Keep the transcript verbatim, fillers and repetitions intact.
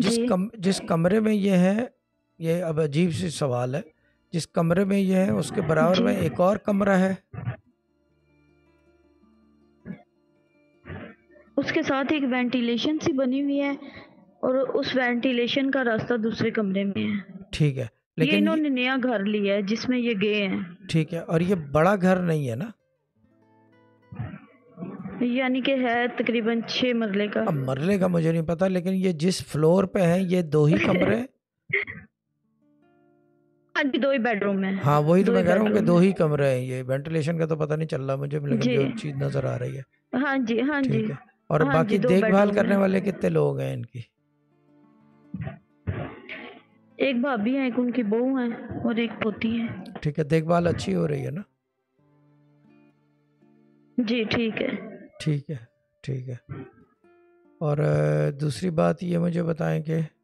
जिस जी कम जिस कमरे में ये है, ये अब अजीब सी सवाल है, जिस कमरे में ये है उसके बराबर जी में एक और कमरा है। उसके साथ एक वेंटिलेशन सी बनी हुई है और उस वेंटिलेशन का रास्ता दूसरे कमरे में है। ठीक है, ये लेकिन ये- इन्होंने नया घर लिया है जिसमें ये गए हैं, ठीक है, और ये बड़ा घर नहीं है ना। यानी कि है तकरीबन छह मरले का। अब मरले का मुझे नहीं पता, लेकिन ये जिस फ्लोर पे है ये दो ही कमरे हैं? हाँ जी, दो ही बेडरूम है, हाँ वही तो दो ही मैं कह रहा हूँ कि बेडरूम दो है ही कमरे हैं। ये वेंटिलेशन का तो पता नहीं चल रहा मुझे, लेकिन जी। जो चीज़ नज़र आ रही है हाँ जी हाँ जी ठीक है। और हाँ जी बाकी दो देखभाल बेडरूम करने है। वाले कितने लोग हैं इनकी? एक भाभी है, एक उनकी बहू है और एक पोती है। ठीक है, देखभाल अच्छी हो रही है ना। जी ठीक है। ठीक है ठीक है। और अ, दूसरी बात ये मुझे बताएं कि